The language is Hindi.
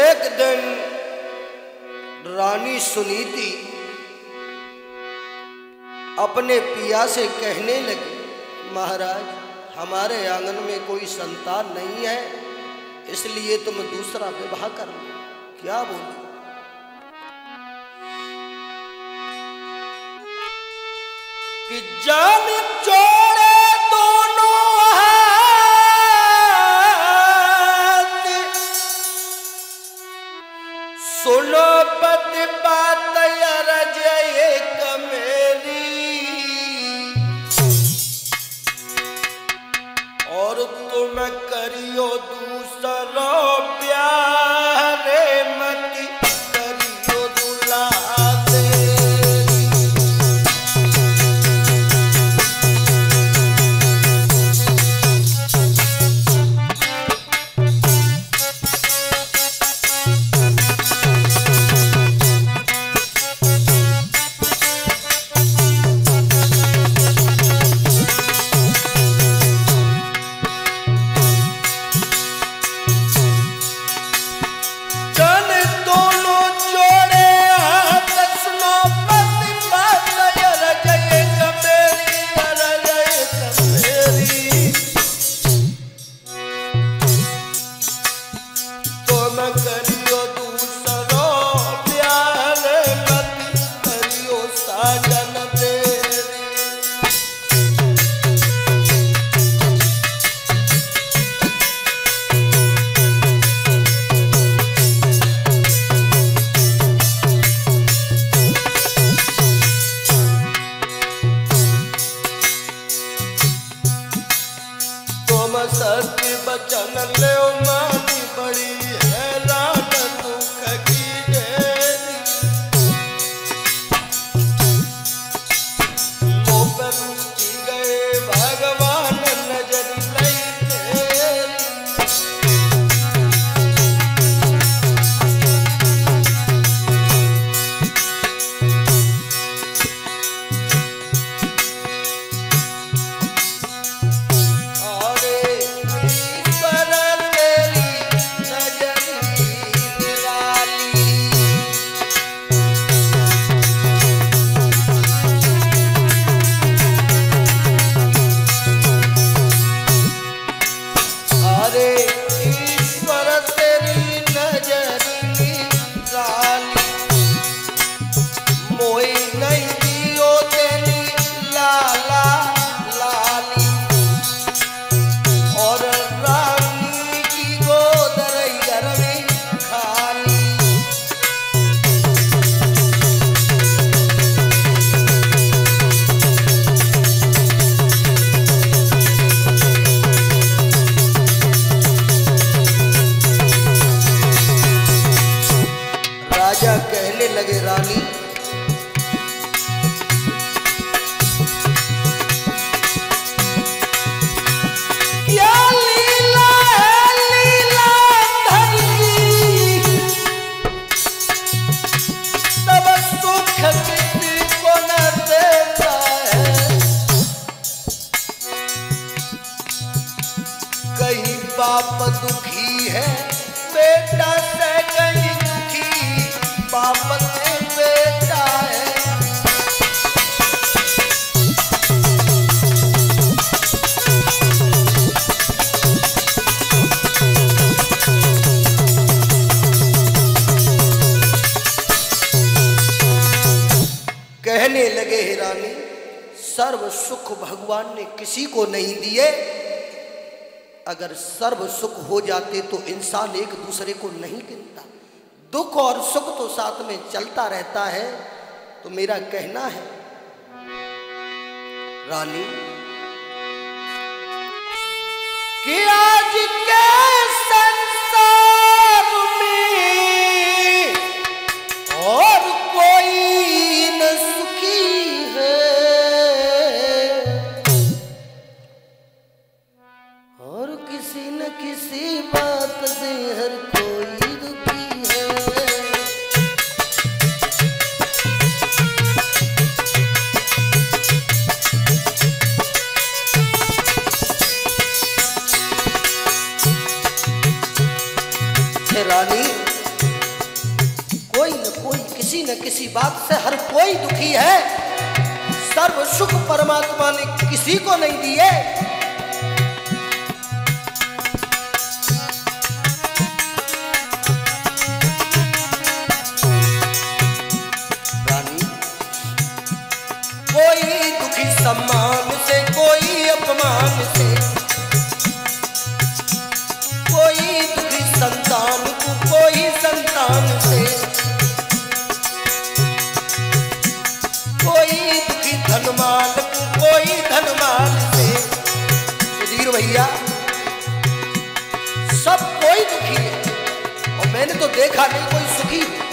एक दिन रानी सुनीति अपने पिया से कहने लगी, महाराज हमारे आंगन में कोई संतान नहीं है, इसलिए तुम दूसरा विवाह कर लो। क्या बोली? कि जान छोड़े दोनों हाथ, सुनो पति बात अरज एक मेरी, और तुम करियो दूसरों प्यार मत करियो दुलार। कहने लगे हिरानी, सर्व सुख भगवान ने किसी को नहीं दिए, अगर सर्व सुख हो जाते तो इंसान एक दूसरे को नहीं गिनता। दुख और सुख तो साथ में चलता रहता है। तो मेरा कहना है रानी कि आज के संसार में और कोई न रानी किसी न किसी बात से हर कोई दुखी है। सर्व सुख परमात्मा ने किसी को नहीं दिए। रानी कोई दुखी सम्मान से, कोई अपमान से, कोई दुखी संतान को, कोई संतान से, कोई दुखी धनमाल को, कोई धनमाल से। सुधीर भैया सब कोई दुखी है और मैंने तो देखा नहीं कोई सुखी।